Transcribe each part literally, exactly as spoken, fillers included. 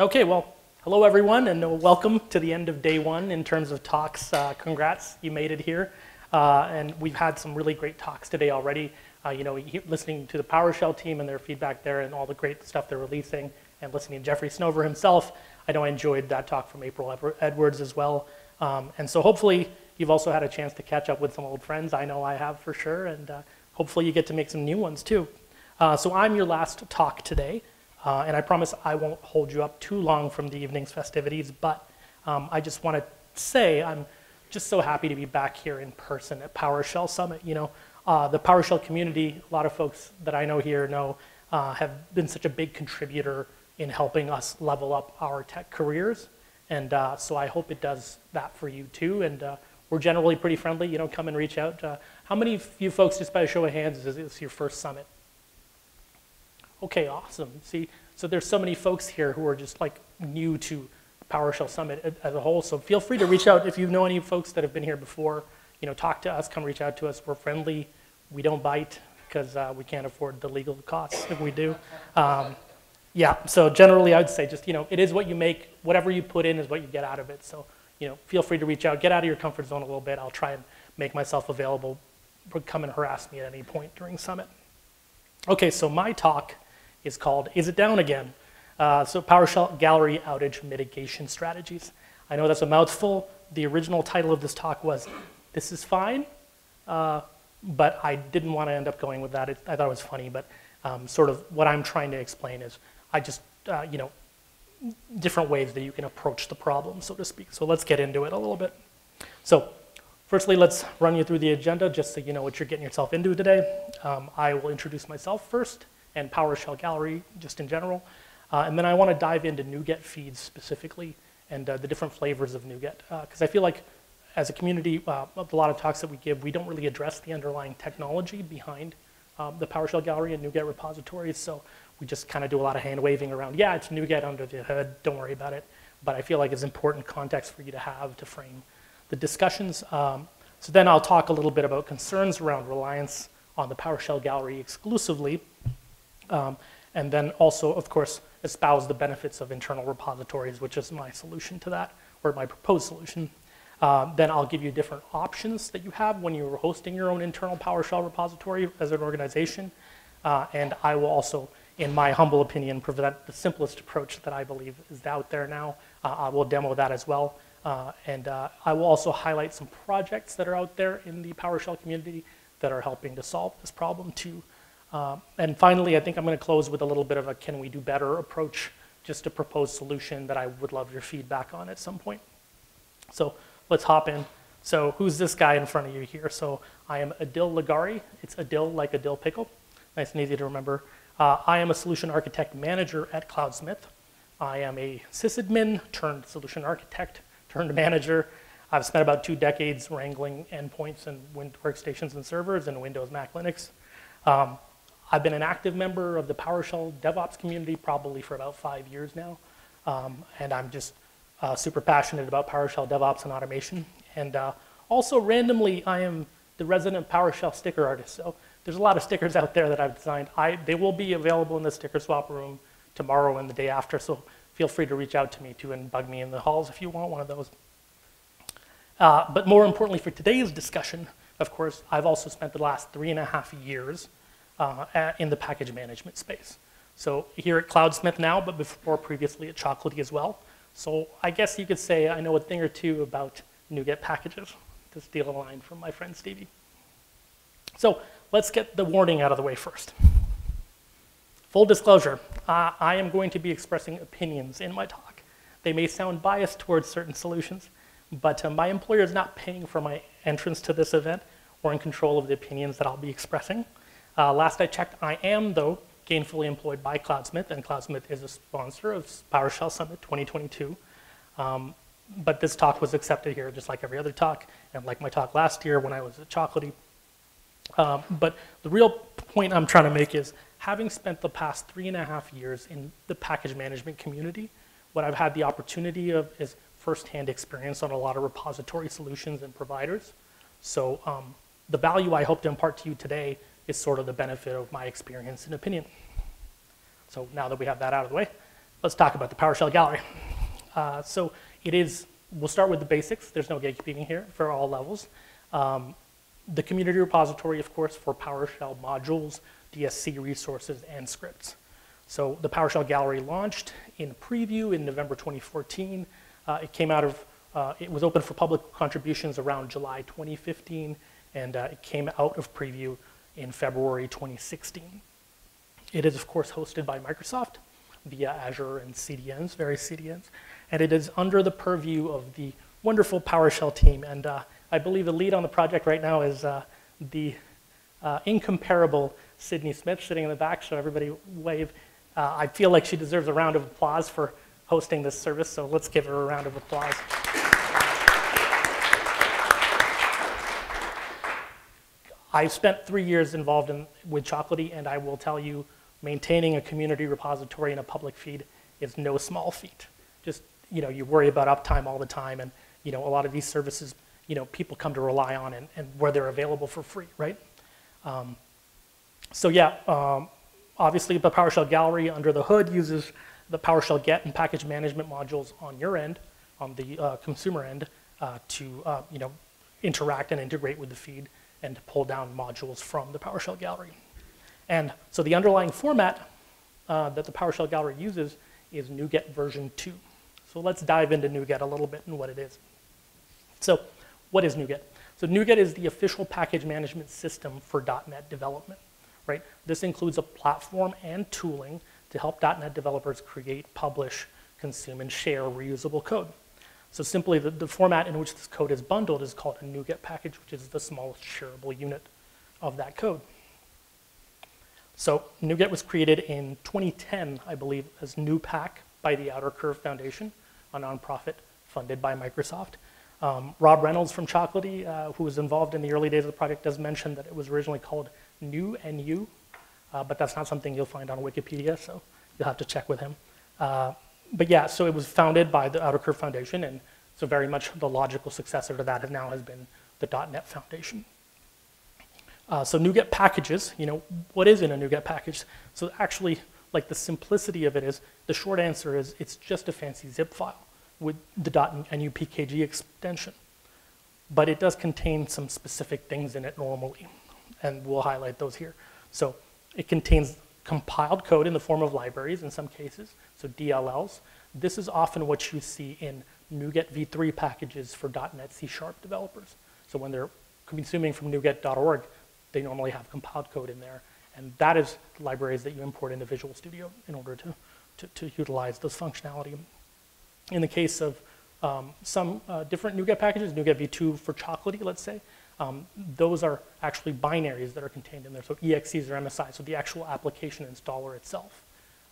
Okay, well, hello everyone, and welcome to the end of day one in terms of talks. Uh, congrats, you made it here. Uh, and we've had some really great talks today already. Uh, you know, listening to the PowerShell team and their feedback there and all the great stuff they're releasing, and listening to Jeffrey Snover himself. I know I enjoyed that talk from April Edwards as well. Um, and so hopefully you've also had a chance to catch up with some old friends. I know I have for sure, and uh, hopefully you get to make some new ones too. Uh, so I'm your last talk today. Uh, and I promise I won't hold you up too long from the evening's festivities, but um, I just want to say I'm just so happy to be back here in person at PowerShell Summit. You know, uh, the PowerShell community, a lot of folks that I know here know, uh, have been such a big contributor in helping us level up our tech careers. And uh, so I hope it does that for you too. And uh, we're generally pretty friendly. You know, come and reach out. Uh, how many of you folks, just by a show of hands, is this your first summit? Okay, awesome. See, so there's so many folks here who are just like new to PowerShell Summit as a whole, so feel free to reach out if you know any folks that have been here before. You know, talk to us, come reach out to us. We're friendly, we don't bite, because uh, we can't afford the legal costs if we do. Um, yeah, so generally I would say just, you know, it is what you make, whatever you put in is what you get out of it. So, you know, feel free to reach out, get out of your comfort zone a little bit. I'll try and make myself available, but come and harass me at any point during Summit. Okay, so my talk is called, Is It Down Again? Uh, so PowerShell Gallery Outage Mitigation Strategies. I know that's a mouthful. The original title of this talk was, This Is Fine, uh, but I didn't want to end up going with that. It, I thought it was funny, but um, sort of what I'm trying to explain is, I just, uh, you know, different ways that you can approach the problem, so to speak. So let's get into it a little bit. So firstly, let's run you through the agenda just so you know what you're getting yourself into today. Um, I will introduce myself first, and PowerShell Gallery just in general. Uh, and then I want to dive into NuGet feeds specifically and uh, the different flavors of NuGet. Because uh, I feel like as a community, uh, a lot of talks that we give, we don't really address the underlying technology behind um, the PowerShell Gallery and NuGet repositories. So we just kind of do a lot of hand waving around, yeah, it's NuGet under the hood, don't worry about it. But I feel like it's important context for you to have to frame the discussions. Um, so then I'll talk a little bit about concerns around reliance on the PowerShell Gallery exclusively. Um, and then also, of course, espouse the benefits of internal repositories, which is my solution to that, or my proposed solution. Um, then I'll give you different options that you have when you're hosting your own internal PowerShell repository as an organization. Uh, and I will also, in my humble opinion, present the simplest approach that I believe is out there now. Uh, I will demo that as well. Uh, and uh, I will also highlight some projects that are out there in the PowerShell community that are helping to solve this problem too. Um, and finally, I think I'm going to close with a little bit of a can we do better approach, just a proposed solution that I would love your feedback on at some point. So let's hop in. So who's this guy in front of you here? So I am Adil Leghari. It's Adil like Adil pickle. Nice and easy to remember. Uh, I am a solution architect manager at CloudSmith. I am a sysadmin turned solution architect turned manager. I've spent about two decades wrangling endpoints and workstations and servers and Windows, Mac, Linux. Um, I've been an active member of the PowerShell DevOps community probably for about five years now. Um, and I'm just uh, super passionate about PowerShell DevOps and automation. And uh, also randomly, I am the resident PowerShell sticker artist. So there's a lot of stickers out there that I've designed. I, they will be available in the sticker swap room tomorrow and the day after. So feel free to reach out to me too and bug me in the halls if you want one of those. Uh, but more importantly for today's discussion, of course, I've also spent the last three and a half years Uh, in the package management space. So here at CloudSmith now, but before previously at Chocolatey as well. So I guess you could say I know a thing or two about NuGet packages, to steal a line from my friend Stevie. So let's get the warning out of the way first. Full disclosure, uh, I am going to be expressing opinions in my talk. They may sound biased towards certain solutions, but uh, my employer is not paying for my entrance to this event or in control of the opinions that I'll be expressing. Uh, last I checked, I am, though, gainfully employed by CloudSmith, and CloudSmith is a sponsor of PowerShell Summit twenty twenty-two. Um, but this talk was accepted here, just like every other talk, and like my talk last year when I was at Chocolatey. Um, but the real point I'm trying to make is, having spent the past three and a half years in the package management community, what I've had the opportunity of is firsthand experience on a lot of repository solutions and providers. So um, the value I hope to impart to you today is sort of the benefit of my experience and opinion. So now that we have that out of the way, let's talk about the PowerShell Gallery. Uh, so it is, we'll start with the basics. There's no gatekeeping here for all levels. Um, the community repository, of course, for PowerShell modules, D S C resources, and scripts. So the PowerShell Gallery launched in preview in November twenty fourteen. Uh, it came out of, uh, it was open for public contributions around July twenty fifteen, and uh, it came out of preview in February twenty sixteen. It is, of course, hosted by Microsoft via Azure and C D Ns, various C D Ns, and it is under the purview of the wonderful PowerShell team. And uh, I believe the lead on the project right now is uh, the uh, incomparable Sydney Smith sitting in the back, so everybody wave. Uh, I feel like she deserves a round of applause for hosting this service, so let's give her a round of applause. I've spent three years involved in, with Chocolatey, and I will tell you, maintaining a community repository and a public feed is no small feat. Just, you know, you worry about uptime all the time, and, you know, a lot of these services, you know, people come to rely on, and, and where they're available for free, right? Um, so yeah, um, obviously the PowerShell Gallery under the hood uses the PowerShell get and package management modules on your end, on the uh, consumer end, uh, to uh, you know, interact and integrate with the feed and to pull down modules from the PowerShell Gallery. And so the underlying format uh, that the PowerShell Gallery uses is NuGet version two. So let's dive into NuGet a little bit and what it is. So what is NuGet? So NuGet is the official package management system for dot net development, right? This includes a platform and tooling to help dot net developers create, publish, consume, and share reusable code. So simply, the, the format in which this code is bundled is called a NuGet package, which is the smallest shareable unit of that code. So NuGet was created in twenty ten, I believe, as NuPack by the Outer Curve Foundation, a nonprofit funded by Microsoft. Um, Rob Reynolds from Chocolatey, uh, who was involved in the early days of the project, does mention that it was originally called NuNU, Uh, but that's not something you'll find on Wikipedia, so you'll have to check with him. Uh, but yeah, so it was founded by the Outer Curve Foundation, and so very much the logical successor to that now has been the dot net Foundation. Uh, so NuGet packages, you know, what is in a NuGet package? So actually, like the simplicity of it is, the short answer is it's just a fancy zip file with the .nupkg extension. But it does contain some specific things in it normally, and we'll highlight those here. So it contains compiled code in the form of libraries in some cases, so D L Ls. This is often what you see in NuGet v three packages for dot net C sharp developers. So when they're consuming from NuGet dot org, they normally have compiled code in there. And that is the libraries that you import into Visual Studio in order to, to, to utilize this functionality. In the case of um, some uh, different NuGet packages, NuGet v two for Chocolatey, let's say, Um, those are actually binaries that are contained in there, so E X Es or M S Is, so the actual application installer itself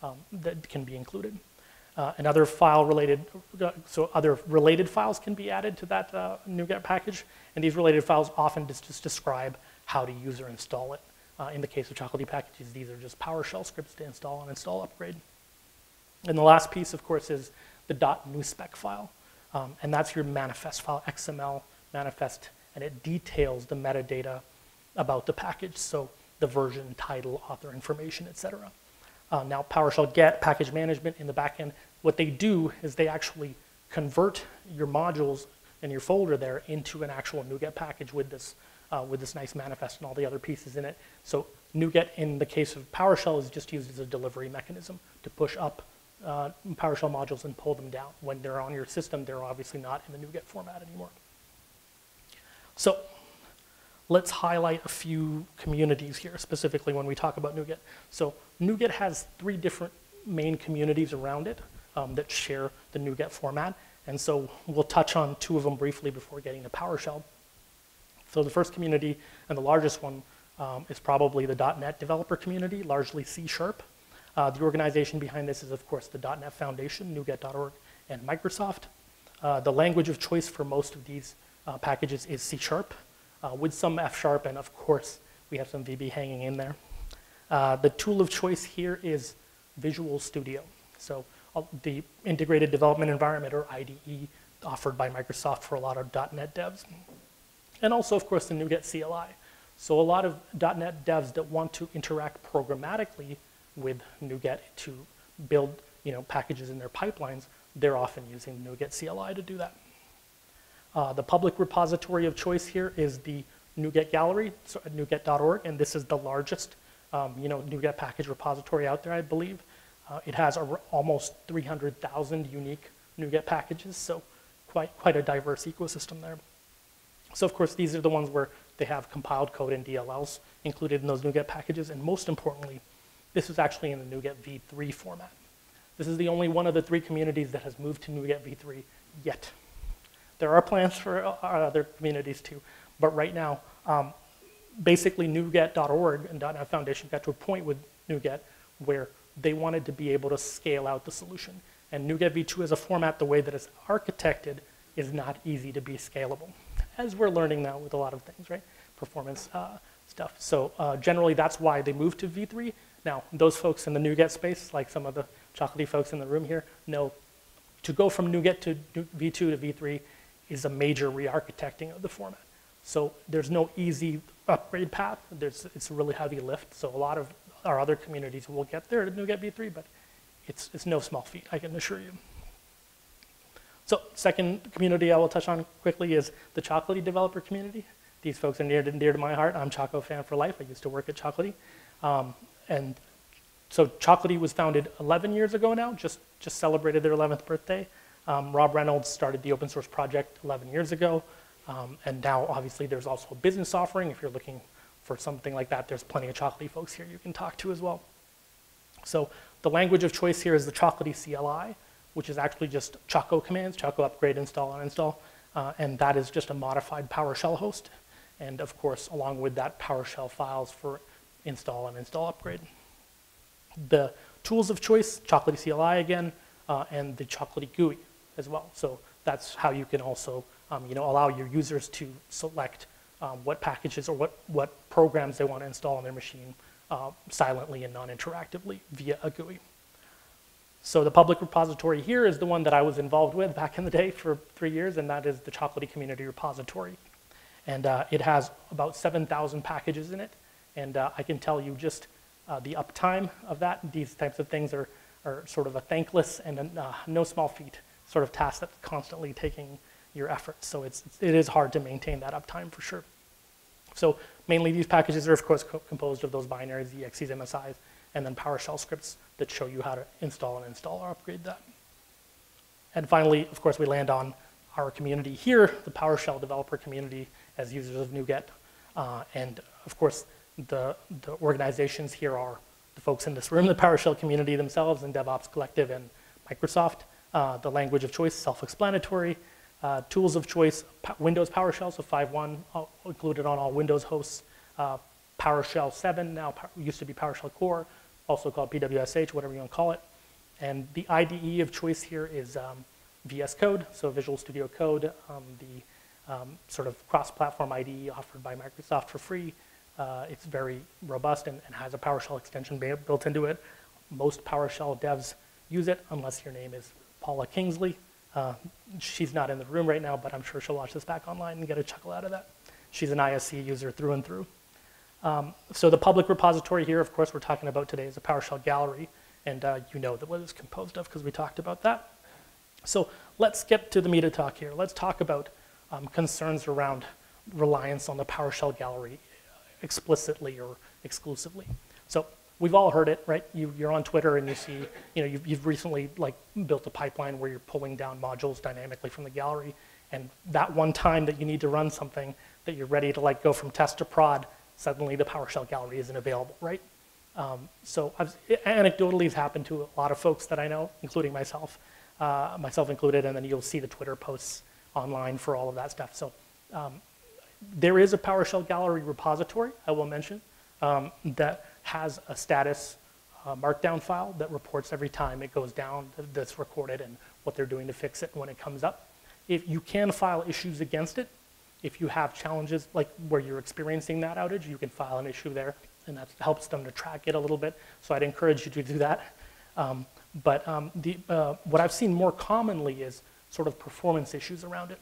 um, that can be included. Uh, and other file-related, uh, so other related files can be added to that uh, NuGet package, and these related files often just, just describe how to use or install it. Uh, in the case of Chocolatey packages, these are just PowerShell scripts to install and install upgrade. And the last piece, of course, is the .nuspec file, um, and that's your manifest file, X M L manifest, and it details the metadata about the package, so the version, title, author information, et cetera. Uh, now, PowerShell get, package management in the backend, what they do is they actually convert your modules and your folder there into an actual NuGet package with this, uh, with this nice manifest and all the other pieces in it. So NuGet, in the case of PowerShell, is just used as a delivery mechanism to push up uh, PowerShell modules and pull them down. When they're on your system, they're obviously not in the NuGet format anymore. So let's highlight a few communities here, specifically when we talk about NuGet. So NuGet has three different main communities around it um, that share the NuGet format. And so we'll touch on two of them briefly before getting to PowerShell. So the first community, and the largest one, um, is probably the dot net developer community, largely C sharp. Uh, the organization behind this is, of course, the dot net Foundation, NuGet dot org, and Microsoft. Uh, the language of choice for most of these Uh, packages is C sharp, uh, with some F sharp, and of course, we have some V B hanging in there. Uh, the tool of choice here is Visual Studio. So uh, the integrated development environment, or I D E, offered by Microsoft for a lot of dot net devs. And also, of course, the NuGet C L I. So a lot of dot net devs that want to interact programmatically with NuGet to build you know, packages in their pipelines, they're often using NuGet C L I to do that. Uh, the public repository of choice here is the NuGet Gallery, so at NuGet dot org, and this is the largest um, you know, NuGet package repository out there, I believe. Uh, it has a, almost three hundred thousand unique NuGet packages, so quite, quite a diverse ecosystem there. So of course, these are the ones where they have compiled code and D L Ls included in those NuGet packages, and most importantly, this is actually in the NuGet v three format. This is the only one of the three communities that has moved to NuGet v three yet. There are plans for other communities too, but right now, um, basically NuGet dot org and .NET Foundation got to a point with NuGet where they wanted to be able to scale out the solution. And NuGet v two as a format, the way that it's architected, is not easy to be scalable, as we're learning now with a lot of things, right? Performance uh, stuff. So uh, generally, that's why they moved to v three. Now, those folks in the NuGet space, like some of the Chocolatey folks in the room here, know to go from NuGet to v two to v three is a major re-architecting of the format. So there's no easy upgrade path. There's, it's a really heavy lift. So a lot of our other communities will get there to NuGet v three, but it's, it's no small feat, I can assure you. So second community I will touch on quickly is the Chocolatey developer community. These folks are near to, near to my heart. I'm a Choco fan for life. I used to work at Chocolatey. Um, and so Chocolatey was founded eleven years ago now, just, just celebrated their eleventh birthday. Um, Rob Reynolds started the open source project eleven years ago. Um, and now obviously there's also a business offering. If you're looking for something like that, there's plenty of Chocolatey folks here you can talk to as well. So the language of choice here is the Chocolatey C L I, which is actually just Choco commands, Choco upgrade, install, and uninstall. Uh, and that is just a modified PowerShell host. And of course, along with that, PowerShell files for install and install upgrade. The tools of choice, Chocolatey C L I again, uh, and the Chocolatey G U I as well. So that's how you can also um, you know, allow your users to select um, what packages or what, what programs they want to install on their machine uh, silently and non-interactively via a G U I. So the public repository here is the one that I was involved with back in the day for three years, and that is the Chocolatey Community Repository. And uh, it has about seven thousand packages in it. And uh, I can tell you just uh, the uptime of that. These types of things are, are sort of a thankless and a, uh, no small feat sort of task that's constantly taking your efforts. So it's, it is hard to maintain that uptime for sure. So mainly these packages are of course co composed of those binaries, E X Es, M S Is, and then PowerShell scripts that show you how to install and install or upgrade that. And finally, of course, we land on our community here, the PowerShell developer community as users of NuGet. Uh, and of course, the, the organizations here are the folks in this room, the PowerShell community themselves, and DevOps Collective and Microsoft. Uh, the language of choice, self-explanatory. Uh, tools of choice, Windows PowerShell, so five point one included on all Windows hosts. Uh, PowerShell seven, now used to be PowerShell Core, also called P W S H, whatever you want to call it. And the I D E of choice here is um, V S Code, so Visual Studio Code, um, the um, sort of cross-platform I D E offered by Microsoft for free. Uh, it's very robust and, and has a PowerShell extension built into it. Most PowerShell devs use it, unless your name is Paula Kingsley. Uh, she's not in the room right now, but I'm sure she'll watch this back online and get a chuckle out of that. She's an I S C user through and through. Um, so the public repository here, of course, we're talking about today is a PowerShell gallery, and uh, you know that what it's composed of because we talked about that. So let's get to the meat of talk here. Let's talk about um, concerns around reliance on the PowerShell gallery explicitly or exclusively. So we've all heard it, right? You, you're on Twitter and you see, you know, you've, you've recently like built a pipeline where you're pulling down modules dynamically from the gallery, and that one time that you need to run something that you're ready to like go from test to prod, suddenly the PowerShell gallery isn't available, right? Um, so I've, anecdotally it's happened to a lot of folks that I know, including myself, uh, myself included, and then you'll see the Twitter posts online for all of that stuff. So um, there is a PowerShell gallery repository, I will mention, um, that has a status uh, markdown file that reports every time it goes down that's recorded and what they're doing to fix it when it comes up. If you can file issues against it, if you have challenges like where you're experiencing that outage, you can file an issue there, and that helps them to track it a little bit. So I'd encourage you to do that. Um, but um, the, uh, what I've seen more commonly is sort of performance issues around it,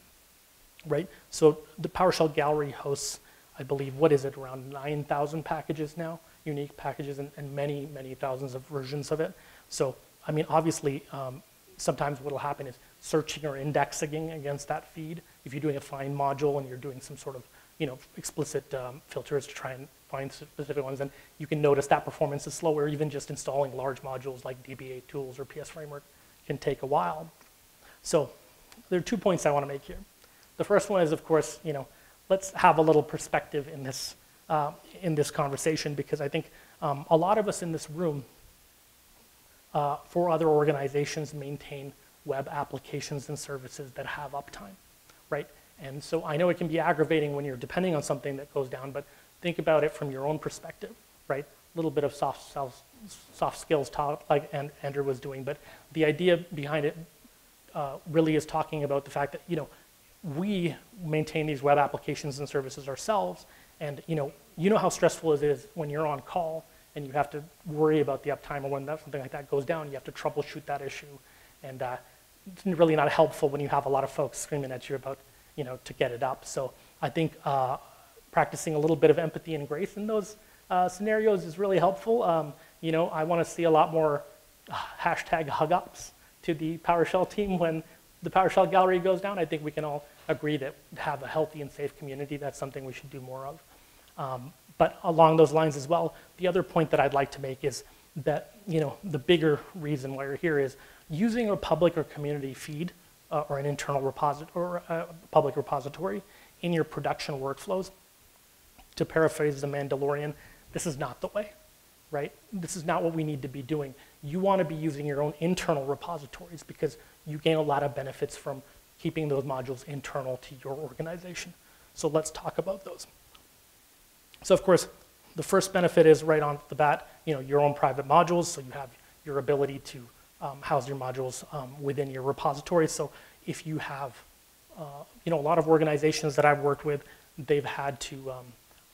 right? So the PowerShell gallery hosts, I believe, what is it, around nine thousand packages now, unique packages, and, and many, many thousands of versions of it. So I mean, obviously, um, sometimes what will happen is searching or indexing against that feed. If you're doing a find module and you're doing some sort of, you know, explicit um, filters to try and find specific ones, and you can notice that performance is slower. Even just installing large modules like D B A Tools or P S Framework can take a while. So there are two points I want to make here. The first one is, of course, you know, let's have a little perspective in this uh, in this conversation, because I think um, a lot of us in this room, uh, for other organizations, maintain web applications and services that have uptime, right? And so I know it can be aggravating when you're depending on something that goes down, but think about it from your own perspective, right? A little bit of soft, soft, soft skills talk, like Andrew was doing, but the idea behind it uh, really is talking about the fact that, you know, we maintain these web applications and services ourselves, and you know, you know how stressful it is when you're on call and you have to worry about the uptime, or when that, something like that goes down, you have to troubleshoot that issue, and uh, it's really not helpful when you have a lot of folks screaming at you about, you know, to get it up. So I think uh, practicing a little bit of empathy and grace in those uh, scenarios is really helpful. Um, you know, I want to see a lot more uh, hashtag hug ups to the PowerShell team when the PowerShell gallery goes down. I think we can all agree that to have a healthy and safe community, that's something we should do more of. Um, but along those lines as well, the other point that I'd like to make is that, you know, the bigger reason why you're here is using a public or community feed uh, or an internal repository or a public repository in your production workflows. To paraphrase the Mandalorian, this is not the way, right? This is not what we need to be doing. You want to be using your own internal repositories, because you gain a lot of benefits from keeping those modules internal to your organization. So let's talk about those. So of course, the first benefit is right on the bat, you know, your own private modules. So you have your ability to um, house your modules um, within your repository. So if you have, uh, you know, a lot of organizations that I've worked with, they've had to um,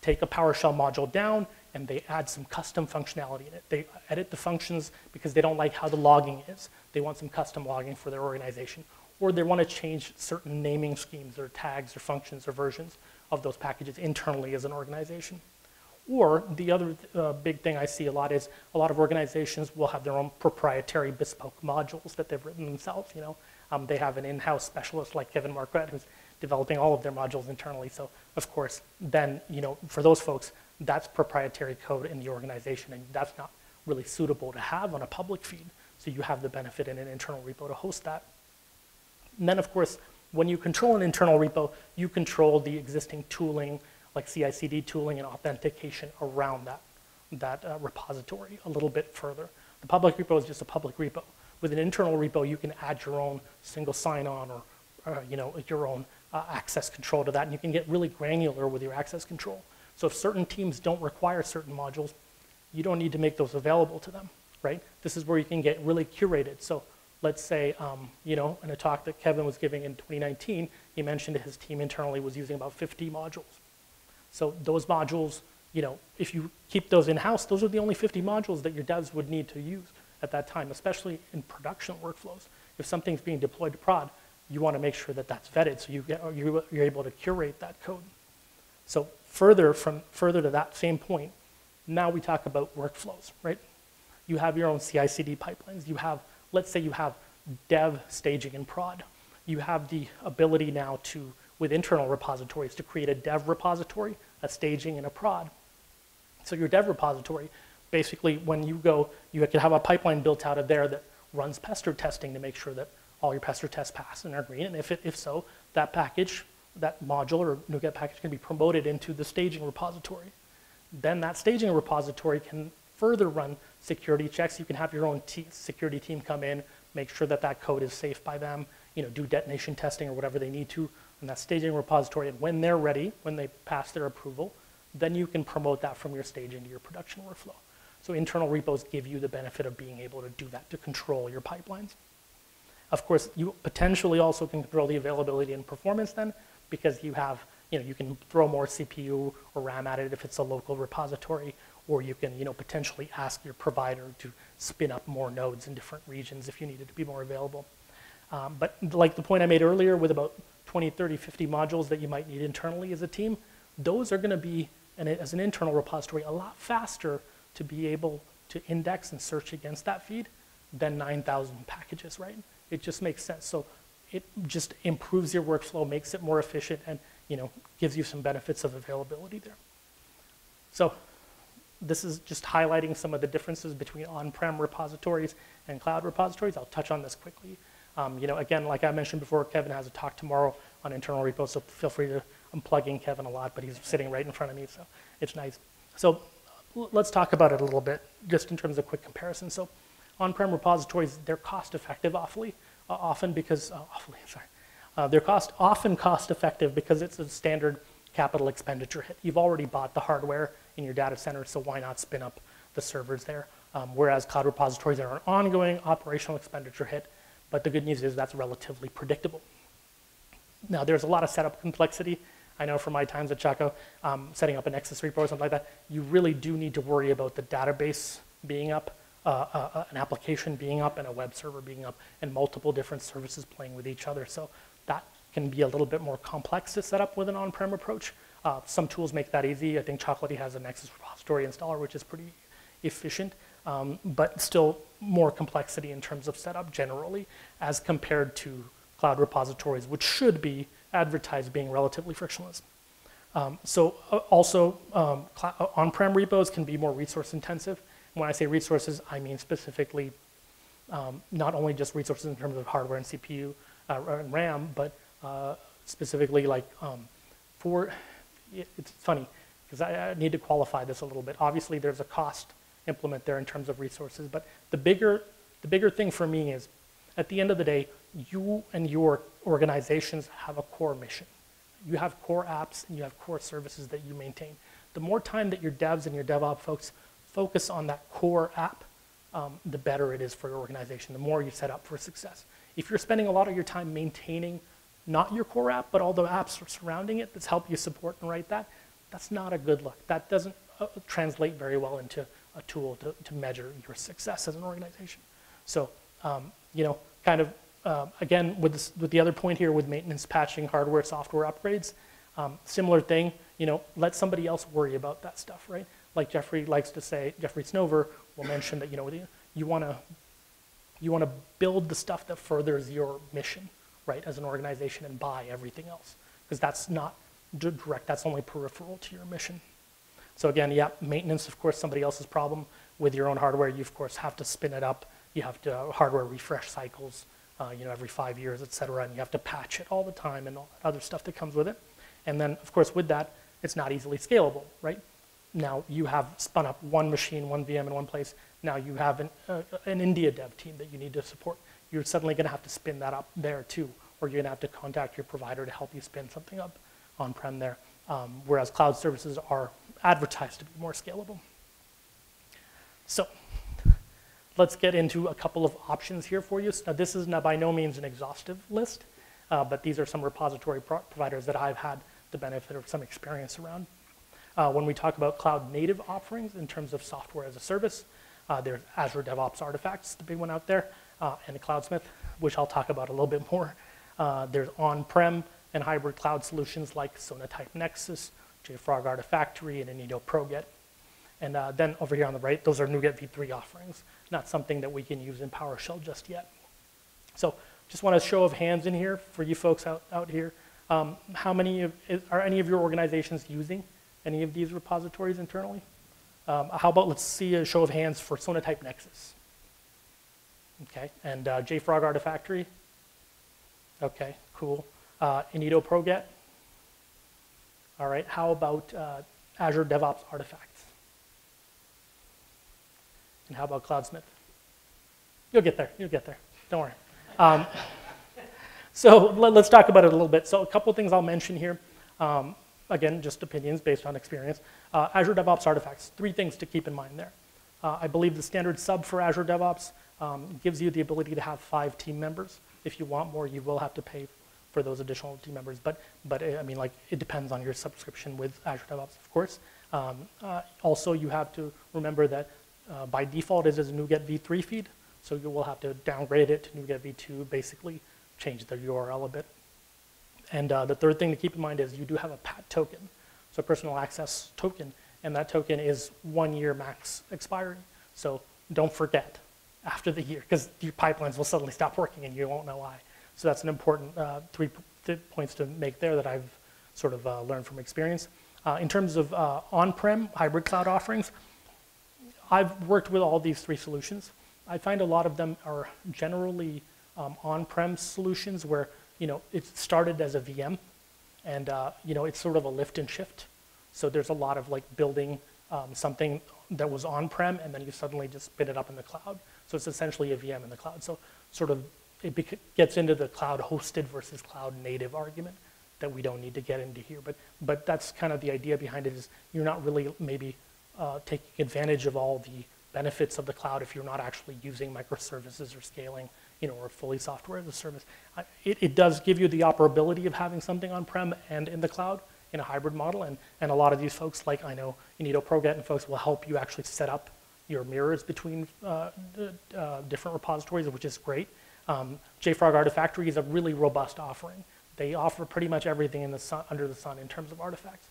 take a PowerShell module down and they add some custom functionality in it. They edit the functions because they don't like how the logging is. They want some custom logging for their organization, or they want to change certain naming schemes or tags or functions or versions of those packages internally as an organization. Or the other uh, big thing I see a lot is a lot of organizations will have their own proprietary bespoke modules that they've written themselves. You know, um, they have an in-house specialist like Kevin Marquette who's developing all of their modules internally. So of course, then, you know, for those folks, that's proprietary code in the organization, and that's not really suitable to have on a public feed. So you have the benefit in an internal repo to host that. And then of course, when you control an internal repo, you control the existing tooling, like C I C D tooling and authentication around that, that uh, repository a little bit further. The public repo is just a public repo. With an internal repo, you can add your own single sign-on or, or you know, your own uh, access control to that, and you can get really granular with your access control. So if certain teams don't require certain modules, you don't need to make those available to them, right? This is where you can get really curated. So let's say, um, you know, in a talk that Kevin was giving in twenty nineteen, he mentioned his team internally was using about fifty modules. So those modules, you know, if you keep those in-house, those are the only fifty modules that your devs would need to use at that time, especially in production workflows. If something's being deployed to prod, you want to make sure that that's vetted, so you get, you're able to curate that code. So further from further to that same point, now we talk about workflows, right? You have your own C I C D pipelines. You have, let's say you have dev, staging, and prod. You have the ability now to, with internal repositories, to create a dev repository, a staging, and a prod. So your dev repository, basically when you go, you can have a pipeline built out of there that runs Pester testing to make sure that all your Pester tests pass and are green, and if, it, if so, that package, that module or NuGet package can be promoted into the staging repository. Then that staging repository can further run security checks. You can have your own te security team come in, make sure that that code is safe by them, you know, do detonation testing or whatever they need to in that staging repository. And when they're ready, when they pass their approval, then you can promote that from your staging to your production workflow. So internal repos give you the benefit of being able to do that, to control your pipelines. Of course, you potentially also can control the availability and performance then, because you have, you know, you can throw more C P U or RAM at it if it's a local repository, or you can, you know, potentially ask your provider to spin up more nodes in different regions if you needed to be more available. Um, but like the point I made earlier with about twenty, thirty, fifty modules that you might need internally as a team, those are gonna be, an, as an internal repository, a lot faster to be able to index and search against that feed than nine thousand packages, right? It just makes sense. So it just improves your workflow, makes it more efficient, and you know, gives you some benefits of availability there. So this is just highlighting some of the differences between on-prem repositories and cloud repositories. I'll touch on this quickly. Um, you know, again, like I mentioned before, Kevin has a talk tomorrow on internal repos, so feel free to, I'm plugging Kevin a lot, but he's sitting right in front of me, so it's nice. So let's talk about it a little bit, just in terms of quick comparison. So on-prem repositories, they're cost-effective awfully, uh, often because, uh, awfully, sorry. Uh, they're cost, often cost-effective because it's a standard capital expenditure hit. You've already bought the hardware in your data center, so why not spin up the servers there? Um, whereas cloud repositories are an ongoing operational expenditure hit, but the good news is that's relatively predictable. Now, there's a lot of setup complexity. I know from my times at Choco, um, setting up a Nexus repo or something like that, you really do need to worry about the database being up, uh, uh, an application being up, and a web server being up, and multiple different services playing with each other. So that can be a little bit more complex to set up with an on-prem approach. Uh, some tools make that easy. I think Chocolatey has a Nexus repository installer, which is pretty efficient, um, but still more complexity in terms of setup generally as compared to cloud repositories, which should be advertised being relatively frictionless. Um, so uh, also, um, on-prem repos can be more resource intensive. And when I say resources, I mean specifically um, not only just resources in terms of hardware and C P U uh, and RAM, but uh, specifically like um, for, it, it's funny, because I, I need to qualify this a little bit. Obviously there's a cost implement there in terms of resources, but the bigger, the bigger thing for me is, at the end of the day, you and your organizations have a core mission. You have core apps and you have core services that you maintain. The more time that your devs and your DevOps folks focus on that core app, um, the better it is for your organization, the more you set up for success. If you're spending a lot of your time maintaining not your core app, but all the apps surrounding it that's help you support and write that, that's not a good look. That doesn't uh, translate very well into a tool to, to measure your success as an organization. So, um, you know, kind of, Uh, again, with, this, with the other point here, with maintenance, patching, hardware, software upgrades, um, similar thing, you know, let somebody else worry about that stuff, right? Like Jeffrey likes to say, Jeffrey Snover will mention that, you know, you wanna, you wanna build the stuff that furthers your mission, right, as an organization, and buy everything else, because that's not direct, that's only peripheral to your mission. So again, yeah, maintenance, of course, somebody else's problem. With your own hardware, you, of course, have to spin it up. You have to uh, hardware refresh cycles, Uh, you know, every five years, et cetera, and you have to patch it all the time and all that other stuff that comes with it. And then, of course, with that, it's not easily scalable, right? Now you have spun up one machine, one V M in one place. Now you have an, uh, an India dev team that you need to support. You're suddenly gonna have to spin that up there too, or you're gonna have to contact your provider to help you spin something up on-prem there, um, whereas cloud services are advertised to be more scalable. So, let's get into a couple of options here for you. Now, this is now by no means an exhaustive list, uh, but these are some repository pro providers that I've had the benefit of some experience around. Uh, when we talk about cloud native offerings in terms of software as a service, uh, there's Azure DevOps Artifacts, the big one out there, uh, and CloudSmith, which I'll talk about a little bit more. Uh, there's on-prem and hybrid cloud solutions like Sonatype Nexus, JFrog Artifactory, and Anido ProGet. And uh, then over here on the right, those are NuGet v three offerings, not something that we can use in PowerShell just yet. So just want a show of hands in here for you folks out, out here. Um, how many of, is, are any of your organizations using any of these repositories internally? Um, how about let's see a show of hands for Sonatype Nexus. Okay, and uh, JFrog Artifactory. Okay, cool. Uh, Anido ProGet. All right, how about uh, Azure DevOps Artifacts? And how about CloudSmith? You'll get there, you'll get there, don't worry. Um, so let, let's talk about it a little bit. So a couple things I'll mention here. Um, again, just opinions based on experience. Uh, Azure DevOps Artifacts, three things to keep in mind there. Uh, I believe the standard sub for Azure DevOps um, gives you the ability to have five team members. If you want more, you will have to pay for those additional team members, but, but I mean, like, it depends on your subscription with Azure DevOps, of course. Um, uh, also, you have to remember that Uh, by default, it is a NuGet v three feed, so you will have to downgrade it to NuGet v two, basically change the U R L a bit. And uh, the third thing to keep in mind is you do have a P A T token, so personal access token, and that token is one year max expiring, so don't forget, after the year, because your pipelines will suddenly stop working and you won't know why. So that's an important uh, three points to make there that I've sort of uh, learned from experience. Uh, in terms of uh, on-prem hybrid cloud offerings, I've worked with all these three solutions. I find a lot of them are generally um, on-prem solutions where, you know, it started as a V M and, uh, you know, it's sort of a lift and shift. So there's a lot of like building um, something that was on-prem and then you suddenly just spin it up in the cloud. So it's essentially a V M in the cloud. So sort of it gets into the cloud hosted versus cloud native argument that we don't need to get into here. But, but that's kind of the idea behind it, is you're not really maybe Uh, taking advantage of all the benefits of the cloud if you're not actually using microservices or scaling, you know, or fully software as a service. I, it, it does give you the operability of having something on-prem and in the cloud in a hybrid model, and, and a lot of these folks, like I know Inito ProGet and folks, will help you actually set up your mirrors between uh, the, uh, different repositories, which is great. Um, JFrog Artifactory is a really robust offering. They offer pretty much everything in the sun, under the sun in terms of artifacts.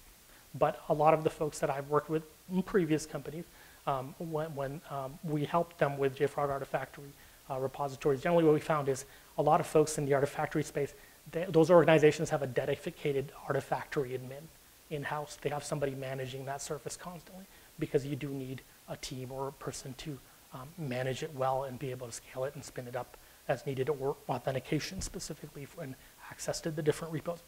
But a lot of the folks that I've worked with in previous companies, um, when, when um, we helped them with JFrog Artifactory uh, repositories, generally what we found is a lot of folks in the Artifactory space, they, those organizations have a dedicated Artifactory admin in-house. They have somebody managing that surface constantly, because you do need a team or a person to um, manage it well and be able to scale it and spin it up as needed, or authentication specifically for and access to the different repos.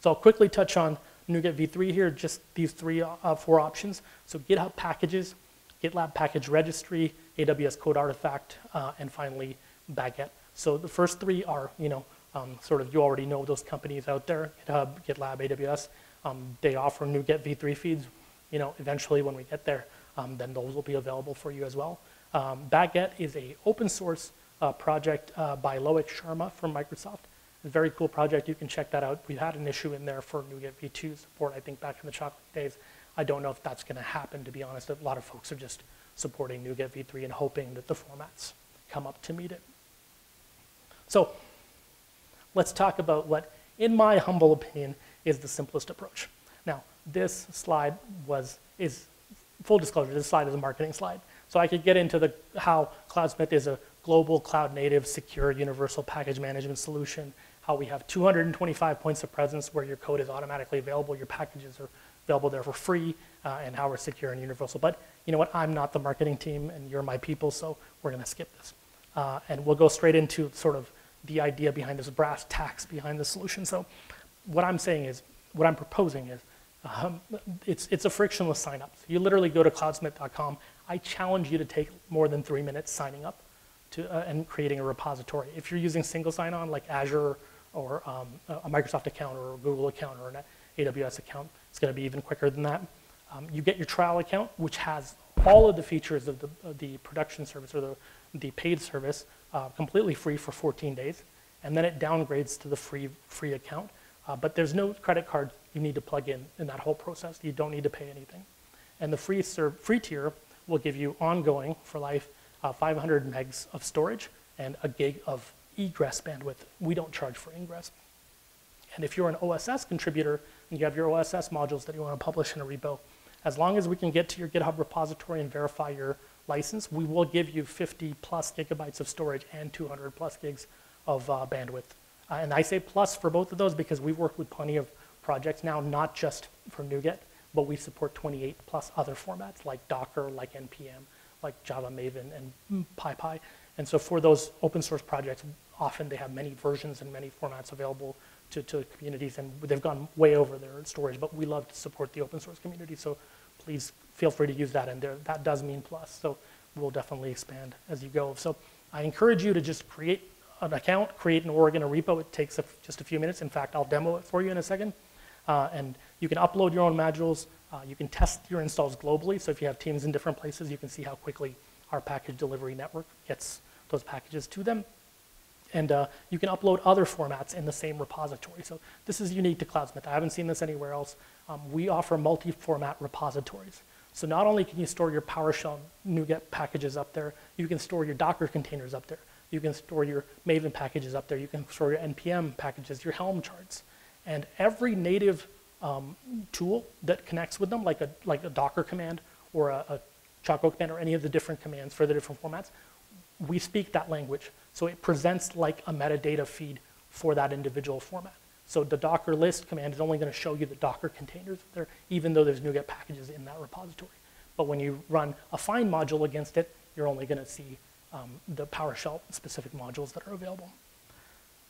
So I'll quickly touch on NuGet v three here, just these three, uh, four options. So GitHub packages, GitLab package registry, A W S code artifact, uh, and finally Baget. So the first three are, you know, um, sort of, you already know those companies out there, GitHub, GitLab, A W S. Um, they offer NuGet v three feeds. You know, eventually when we get there, um, then those will be available for you as well. Um, Baget is a open source uh, project uh, by Loic Sharma from Microsoft. Very cool project. You can check that out. We've had an issue in there for NuGet v two support, I think, back in the Chocolatey days. I don't know if that's going to happen, to be honest. A lot of folks are just supporting NuGet v three and hoping that the formats come up to meet it. So let's talk about what, in my humble opinion, is the simplest approach. Now, this slide was, is full disclosure, this slide is a marketing slide. So I could get into the how CloudSmith is a global cloud-native, secure, universal package management solution, how we have two hundred twenty-five points of presence where your code is automatically available, your packages are available there for free, uh, and how we're secure and universal. But you know what, I'm not the marketing team and you're my people, so we're gonna skip this. Uh, and we'll go straight into sort of the idea behind this, brass tacks behind the solution. So what I'm saying is, what I'm proposing is, um, it's, it's a frictionless sign up. So you literally go to cloudsmith dot com. I challenge you to take more than three minutes signing up to, uh, and creating a repository. If you're using single sign-on like Azure or um, a Microsoft account or a Google account or an A W S account, it's going to be even quicker than that. Um, you get your trial account, which has all of the features of the, of the production service or the, the paid service uh, completely free for fourteen days, and then it downgrades to the free, free account. Uh, but there's no credit card you need to plug in in that whole process. You don't need to pay anything. And the free, serve, free tier will give you ongoing for life Uh, five hundred megs of storage and a gig of egress bandwidth. We don't charge for ingress. And if you're an O S S contributor and you have your O S S modules that you want to publish in a repo, as long as we can get to your GitHub repository and verify your license, we will give you fifty plus gigabytes of storage and two hundred plus gigs of uh, bandwidth. Uh, and I say plus for both of those because we've worked with plenty of projects now, not just from NuGet, but we support twenty-eight plus other formats like Docker, like N P M, like Java, Maven, and PyPI. And so for those open source projects, often they have many versions and many formats available to, to communities, and they've gone way over their storage, but we love to support the open source community, so please feel free to use that, and there, that does mean plus, so we'll definitely expand as you go. So I encourage you to just create an account, create an org and a repo. It takes a, just a few minutes. In fact, I'll demo it for you in a second. Uh, and you can upload your own modules. Uh, you can test your installs globally, so if you have teams in different places, you can see how quickly our package delivery network gets those packages to them. And uh, you can upload other formats in the same repository. So this is unique to CloudSmith. I haven't seen this anywhere else. Um, we offer multi-format repositories. So not only can you store your PowerShell NuGet packages up there, you can store your Docker containers up there, you can store your Maven packages up there, you can store your N P M packages, your Helm charts, and every native Um, tool that connects with them, like a, like a Docker command or a, a Choco command or any of the different commands for the different formats, we speak that language. So it presents like a metadata feed for that individual format. So the Docker list command is only going to show you the Docker containers there, even though there's NuGet packages in that repository. But when you run a find module against it, you're only going to see um, the PowerShell specific modules that are available.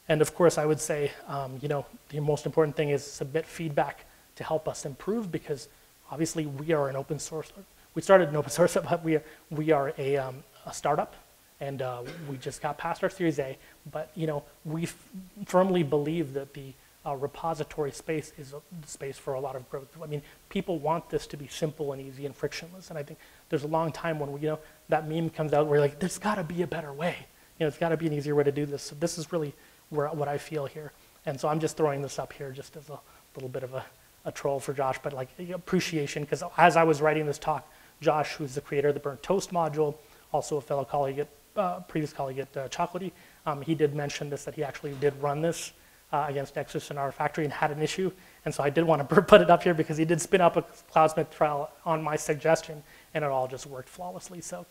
And of course, I would say, um, you know, the most important thing is submit feedback to help us improve, because obviously we are an open source. We started an open source, but we are, we are a, um, a startup, and uh, we just got past our Series A. But you know, we f firmly believe that the uh, repository space is a space for a lot of growth. I mean, people want this to be simple and easy and frictionless, and I think there's a long time when we, you know, that meme comes out where you're like, there's got to be a better way. You know, it's got to be an easier way to do this. So this is really where, what I feel here. And so I'm just throwing this up here just as a little bit of a, a troll for Josh, but like appreciation, because as I was writing this talk, Josh, who's the creator of the Burnt Toast module, also a fellow colleague at, uh, previous colleague at uh, Chocolatey, um, he did mention this, that he actually did run this uh, against Nexus and Artifactory and had an issue. And so I did want to put it up here because he did spin up a CloudSmith trial on my suggestion, and it all just worked flawlessly. So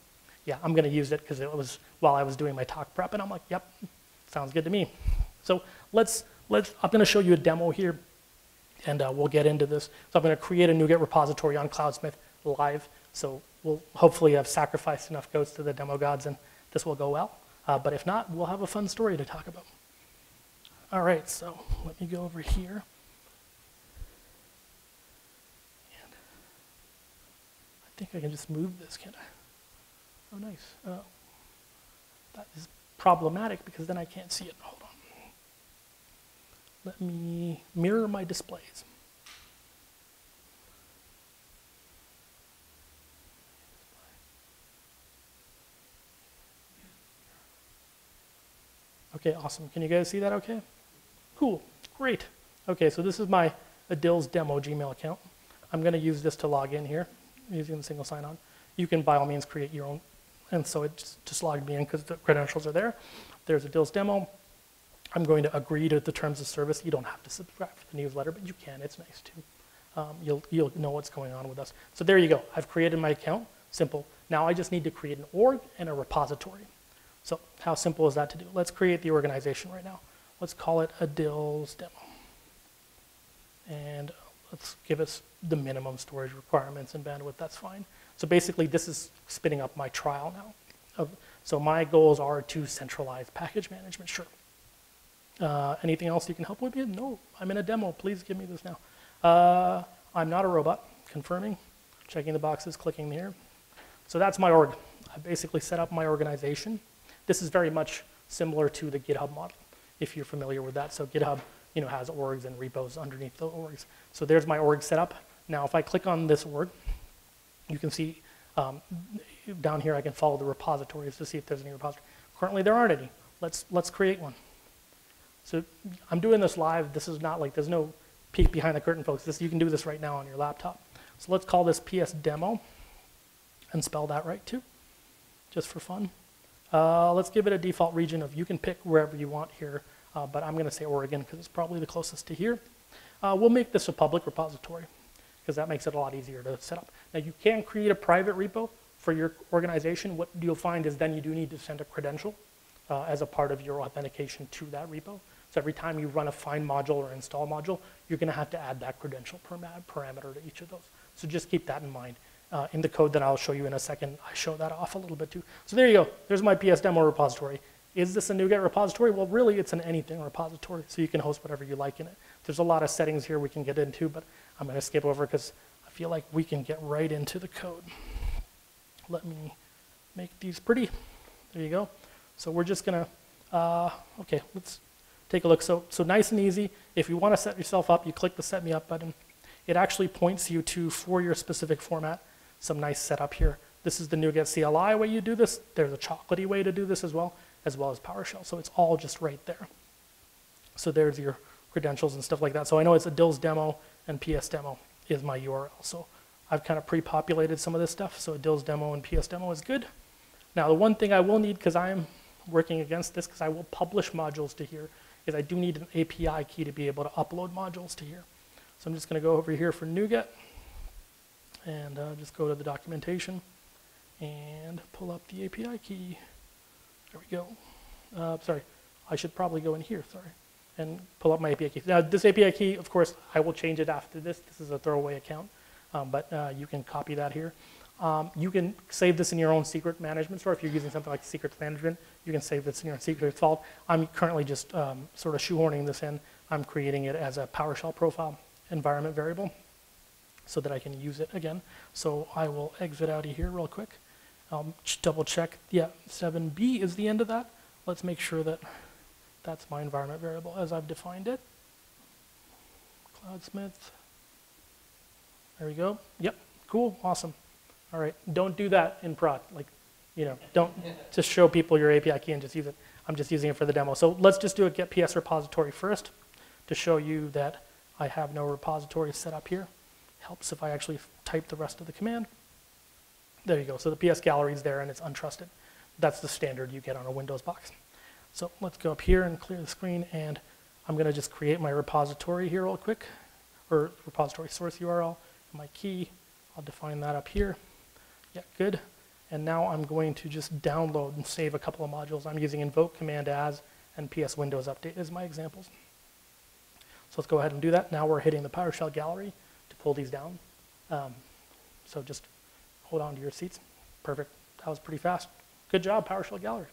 yeah, I'm going to use it because it was while I was doing my talk prep, and I'm like, yep, sounds good to me. So let's, let's I'm going to show you a demo here, and uh, we'll get into this. So I'm going to create a NuGet repository on CloudSmith live. So we'll hopefully have sacrificed enough goats to the demo gods, and this will go well. Uh, but if not, we'll have a fun story to talk about. All right, so let me go over here. And I think I can just move this, can't I? Oh, nice. Oh, that is problematic because then I can't see it. Hold on. Let me mirror my displays. Okay, awesome. Can you guys see that okay? Cool, great. Okay, so this is my Adil's demo Gmail account. I'm gonna use this to log in here using the single sign-on. You can by all means create your own, and so it just, just logged me in because the credentials are there. There's Adil's demo. I'm going to agree to the terms of service. You don't have to subscribe to the newsletter, but you can, it's nice too. Um, you'll, you'll know what's going on with us. So there you go, I've created my account, simple. Now I just need to create an org and a repository. So how simple is that to do? Let's create the organization right now. Let's call it Adil's demo. And let's give us the minimum storage requirements and bandwidth, that's fine. So basically this is spinning up my trial now. So my goals are to centralize package management, sure. Uh, anything else you can help with? No, I'm in a demo, please give me this now. Uh, I'm not a robot, confirming, checking the boxes, clicking here. So that's my org. I basically set up my organization. This is very much similar to the GitHub model, if you're familiar with that. So GitHub, you know, has orgs and repos underneath the orgs. So there's my org setup. Now, if I click on this org, you can see um, down here I can follow the repositories to see if there's any repository. Currently, there aren't any. Let's let's create one. So I'm doing this live. This is not like there's no peek behind the curtain, folks. This you can do this right now on your laptop. So let's call this P S demo, and spell that right too, just for fun. Uh, let's give it a default region of you can pick wherever you want here, uh, but I'm going to say Oregon because it's probably the closest to here. Uh, we'll make this a public repository because that makes it a lot easier to set up. Now you can create a private repo for your organization. What you'll find is then you do need to send a credential uh, as a part of your authentication to that repo. So every time you run a find module or install module, you're going to have to add that credential parameter to each of those. So just keep that in mind. Uh, in the code that I'll show you in a second, I show that off a little bit too. So there you go, there's my P S demo repository. Is this a NuGet repository? Well, really it's an anything repository, so you can host whatever you like in it. There's a lot of settings here we can get into, but I'm gonna skip over because I feel like we can get right into the code. Let me make these pretty. There you go. So we're just gonna, uh, okay, let's take a look. So, so nice and easy. If you wanna set yourself up, you click the set me up button. It actually points you to, for your specific format, some nice setup here. This is the NuGet C L I way you do this. There's a Chocolatey way to do this as well, as well as PowerShell. So it's all just right there. So there's your credentials and stuff like that. So I know it's Adil's demo and P S demo is my U R L. So I've kind of pre-populated some of this stuff. So Adil's demo and P S demo is good. Now the one thing I will need, because I'm working against this, because I will publish modules to here, is I do need an A P I key to be able to upload modules to here. So I'm just going to go over here for NuGet. And uh, just go to the documentation and pull up the A P I key. There we go. Uh, sorry, I should probably go in here, sorry, and pull up my A P I key. Now, this A P I key, of course, I will change it after this. This is a throwaway account, um, but uh, you can copy that here. Um, you can save this in your own secret management store. If you're using something like secret management, you can save this in your own secret default. I'm currently just um, sort of shoehorning this in. I'm creating it as a PowerShell profile environment variable so that I can use it again. So I will exit out of here real quick. I'll double check, yeah, seven B is the end of that. Let's make sure that that's my environment variable as I've defined it. CloudSmith, there we go. Yep, cool, awesome. All right, don't do that in prod. Like, you know, don't just show people your A P I key and just use it. I'm just using it for the demo. So let's just do a get P S repository first to show you that I have no repository set up here. Helps if I actually type the rest of the command. There you go, so the P S gallery is there and it's untrusted. That's the standard you get on a Windows box. So let's go up here and clear the screen, and I'm gonna just create my repository here real quick, or repository source U R L, my key, I'll define that up here. Yeah, good. And now I'm going to just download and save a couple of modules. I'm using invoke command as and P S Windows Update as my examples. So let's go ahead and do that. Now we're hitting the PowerShell gallery to pull these down. Um, so just hold on to your seats. Perfect, that was pretty fast. Good job, PowerShell gallery.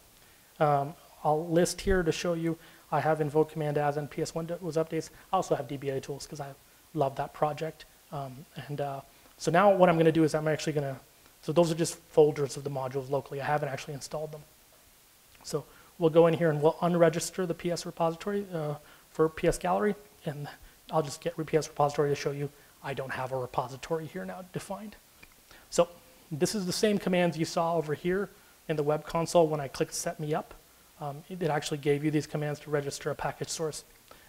Um, I'll list here to show you I have invoke command as and P S Windows Updates. I also have D B A tools because I love that project. Um, and uh, so now what I'm gonna do is I'm actually gonna, so those are just folders of the modules locally. I haven't actually installed them. So we'll go in here and we'll unregister the P S repository uh, for P S Gallery, and I'll just get P S repository to show you I don't have a repository here now defined. So this is the same commands you saw over here in the web console when I clicked set me up. Um, it, it actually gave you these commands to register a package source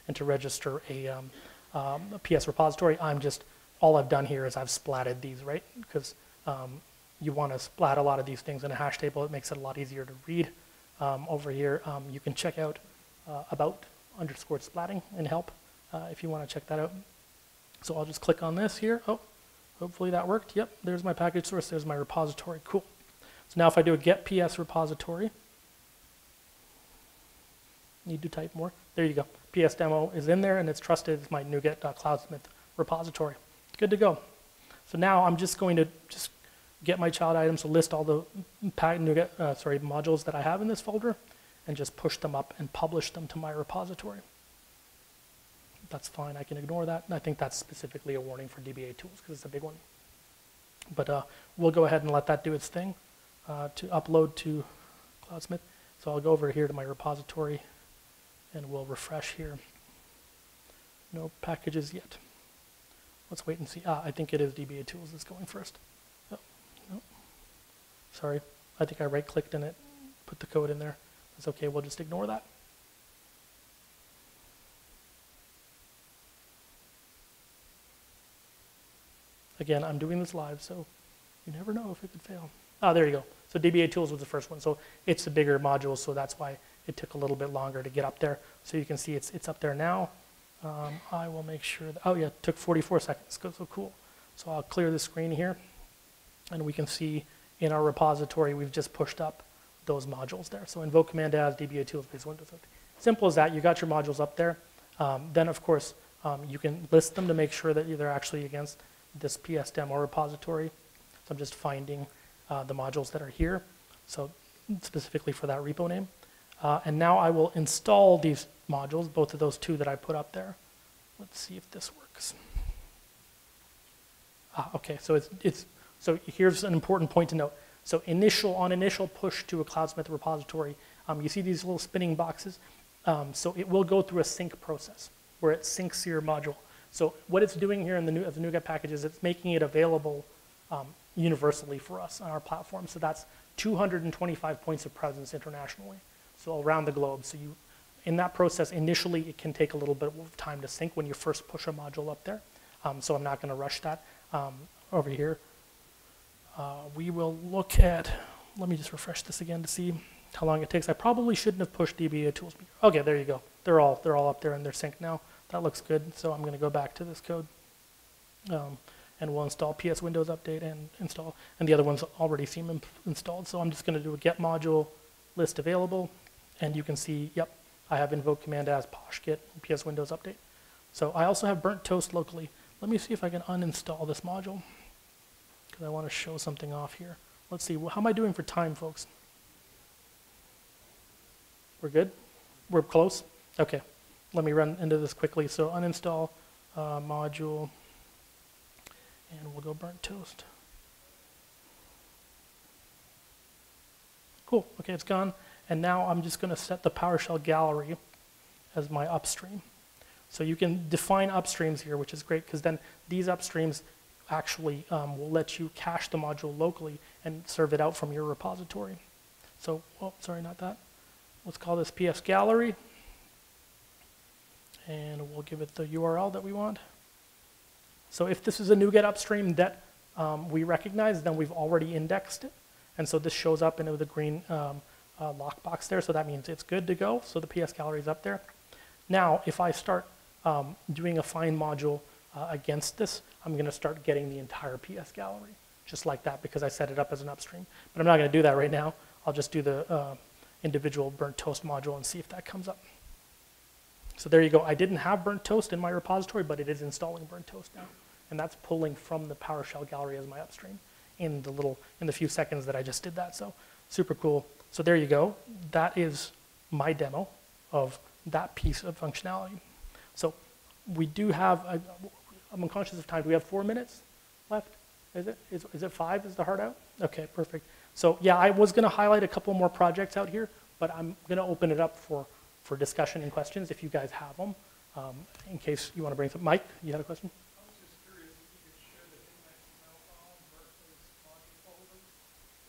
and to register a, um, um, a P S repository. I'm just, all I've done here is I've splatted these, right? Because um, you want to splat a lot of these things in a hash table. It makes it a lot easier to read. Um, over here, um, you can check out uh, about underscore splatting and help uh, if you want to check that out. So I'll just click on this here. Oh, hopefully that worked. Yep, there's my package source. There's my repository. Cool. So now if I do a get P S repository, need to type more. There you go. P S demo is in there and it's trusted. It's my NuGet.CloudSmith repository. Good to go. So now I'm just going to just get my child items, to list all the NuGet, uh, sorry, modules that I have in this folder, and just push them up and publish them to my repository. That's fine, I can ignore that. And I think that's specifically a warning for D B A tools because it's a big one. But uh, we'll go ahead and let that do its thing uh, to upload to CloudSmith. So I'll go over here to my repository and we'll refresh here. No packages yet. Let's wait and see. Ah, I think it is D B A tools that's going first. Sorry, I think I right-clicked in it, put the code in there. That's okay, we'll just ignore that. Again, I'm doing this live, so you never know if it could fail. Ah, there you go. So D B A Tools was the first one. So it's a bigger module, so that's why it took a little bit longer to get up there. So you can see it's, it's up there now. Um, I will make sure that, oh yeah, it took forty-four seconds, so cool. So I'll clear the screen here, and we can see in our repository, we've just pushed up those modules there. So invoke command as D B A tools based Windows. Simple as that, you got your modules up there. Um, then of course, um, you can list them to make sure that they're actually against this P S demo repository. So I'm just finding uh, the modules that are here. So specifically for that repo name. Uh, and now I will install these modules, both of those two that I put up there. Let's see if this works. Ah, okay, so it's, it's So here's an important point to note. So initial, on initial push to a CloudSmith repository, um, you see these little spinning boxes. Um, so it will go through a sync process where it syncs your module. So what it's doing here in the, new, the NuGet package is it's making it available um, universally for us on our platform. So that's two hundred twenty-five points of presence internationally. So around the globe. So you, in that process, initially it can take a little bit of time to sync when you first push a module up there. Um, so I'm not gonna rush that um, over here. Uh, we will look at, let me just refresh this again to see how long it takes. I probably shouldn't have pushed D B A tools. Okay, there you go. They're all, they're all up there and they're synced now. That looks good, so I'm gonna go back to this code um, and we'll install P S Windows Update and install, and the other ones already seem installed, so I'm just gonna do a get module list available, and you can see, yep, I have invoke command as poshgit pswindowsupdate. So I also have burnt toast locally. Let me see if I can uninstall this module, because I want to show something off here. Let's see, how am I doing for time, folks? We're good? We're close? Okay, let me run into this quickly. So uninstall uh, module, and we'll go burnt toast. Cool, okay, it's gone. And now I'm just gonna set the PowerShell gallery as my upstream. So you can define upstreams here, which is great, because then these upstreams actually um, will let you cache the module locally and serve it out from your repository. So, oh, sorry, not that. Let's call this P S Gallery, and we'll give it the U R L that we want. So if this is a NuGet upstream that um, we recognize, then we've already indexed it. And so this shows up into the green um, uh, lockbox there, so that means it's good to go. So the P S Gallery is up there. Now, if I start um, doing a find module uh, against this, I'm going to start getting the entire P S Gallery, just like that, because I set it up as an upstream. But I'm not going to do that right now. I'll just do the uh, individual burnt toast module and see if that comes up. So there you go. I didn't have burnt toast in my repository, but it is installing burnt toast now. And that's pulling from the PowerShell Gallery as my upstream in the little, in the few seconds that I just did that. So super cool. So there you go. That is my demo of that piece of functionality. So we do have, I, I'm conscious of time. Do we have four minutes left? Is it, is, is it five is the hard out? Okay, perfect. So yeah, I was gonna highlight a couple more projects out here, but I'm gonna open it up for, for discussion and questions if you guys have them, um, in case you wanna bring some. Mike, you had a question? I was just curious if you could share the index now file versus module folder,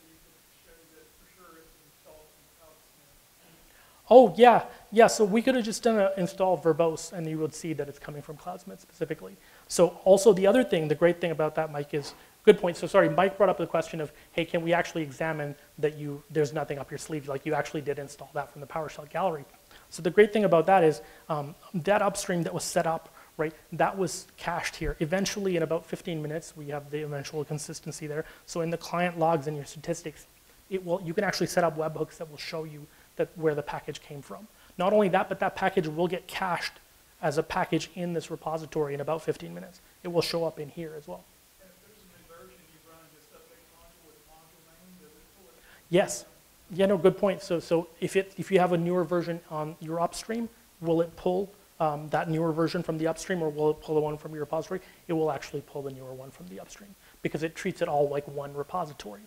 so you could show that for sure it's installed in CloudSmith. Oh yeah. Yeah, so we could have just done an install verbose, and you would see that it's coming from CloudSmith specifically. So also the other thing, the great thing about that, Mike, is, good point. So sorry, Mike brought up the question of, hey, can we actually examine that you, there's nothing up your sleeve, like you actually did install that from the PowerShell gallery. So the great thing about that is um, that upstream that was set up, right, that was cached here. Eventually in about fifteen minutes, we have the eventual consistency there. So in the client logs and your statistics, it will, you can actually set up webhooks that will show you that where the package came from. Not only that, but that package will get cached as a package in this repository in about fifteen minutes. It will show up in here as well. And if there's an inversion, you run just update module with module name, does it pull it? Yes. Yeah, no, good point. So, so if, it, if you have a newer version on your upstream, will it pull um, that newer version from the upstream, or will it pull the one from your repository? It will actually pull the newer one from the upstream, because it treats it all like one repository.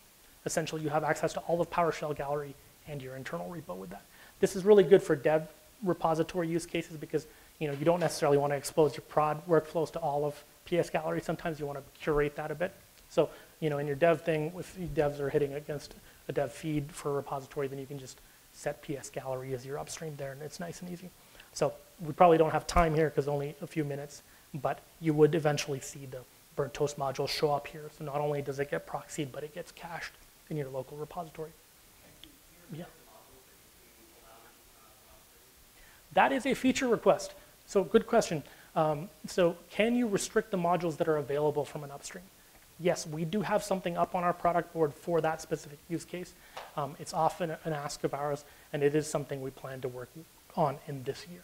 Essentially, you have access to all of PowerShell Gallery and your internal repo with that. This is really good for dev repository use cases, because you know you don't necessarily want to expose your prod workflows to all of P S Gallery. Sometimes you want to curate that a bit. So you know in your dev thing, if devs are hitting against a dev feed for a repository, then you can just set P S Gallery as your upstream there, and it's nice and easy. So we probably don't have time here because only a few minutes, but you would eventually see the burnt toast module show up here. So not only does it get proxied, but it gets cached in your local repository. Yeah. That is a feature request. So good question. Um, so can you restrict the modules that are available from an upstream? Yes, we do have something up on our product board for that specific use case. Um, it's often an ask of ours, and it is something we plan to work on in this year.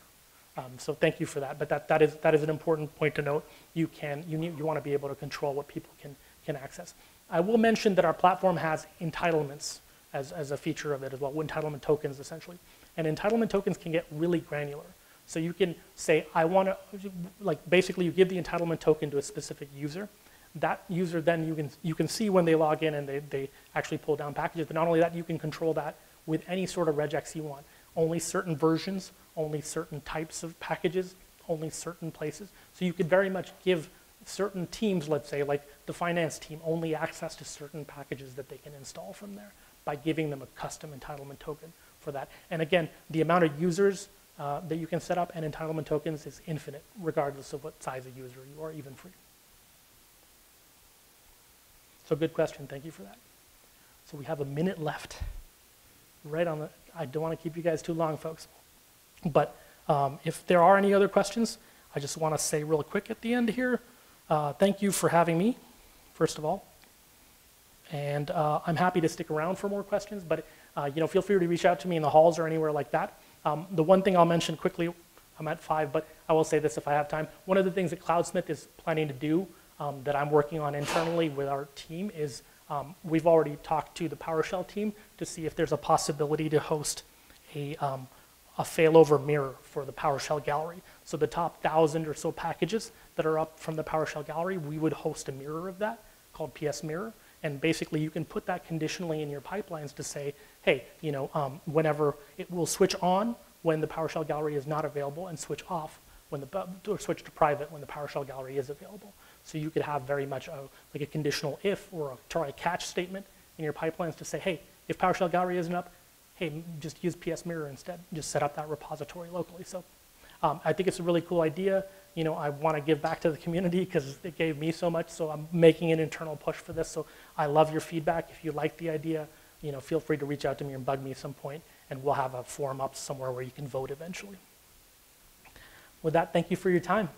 Um, so thank you for that. But that, that, is, that is an important point to note. You, can, you, need, you want to be able to control what people can, can access. I will mention that our platform has entitlements as, as a feature of it as well, entitlement tokens essentially. And entitlement tokens can get really granular. So you can say, I want to, like basically you give the entitlement token to a specific user. That user then you can, you can see when they log in and they, they actually pull down packages. But not only that, you can control that with any sort of regex you want. Only certain versions, only certain types of packages, only certain places. So you could very much give certain teams, let's say, like the finance team, only access to certain packages that they can install from there by giving them a custom entitlement token for that. And again, the amount of users uh, that you can set up and entitlement tokens is infinite, regardless of what size of user you are, even free. So good question, thank you for that. So we have a minute left. Right on the, I don't want to keep you guys too long, folks. But um, if there are any other questions, I just want to say real quick at the end here, uh, thank you for having me, first of all. And uh, I'm happy to stick around for more questions, but uh, you know, feel free to reach out to me in the halls or anywhere like that. Um, the one thing I'll mention quickly, I'm at five, but I will say this if I have time. One of the things that CloudSmith is planning to do um, that I'm working on internally with our team is um, we've already talked to the PowerShell team to see if there's a possibility to host a, um, a failover mirror for the PowerShell Gallery. So the top thousand or so packages that are up from the PowerShell Gallery, we would host a mirror of that called P S Mirror. And basically, you can put that conditionally in your pipelines to say, hey, you know, um, whenever it will switch on when the PowerShell Gallery is not available and switch off when the, or switch to private when the PowerShell Gallery is available. So you could have very much a, like a conditional if or a try catch statement in your pipelines to say, hey, if PowerShell Gallery isn't up, hey, just use P S Mirror instead. Just set up that repository locally. So um, I think it's a really cool idea. You know, I want to give back to the community because it gave me so much, so I'm making an internal push for this. So I love your feedback. If you like the idea, you know, feel free to reach out to me and bug me at some point, and we'll have a form up somewhere where you can vote eventually. With that, thank you for your time.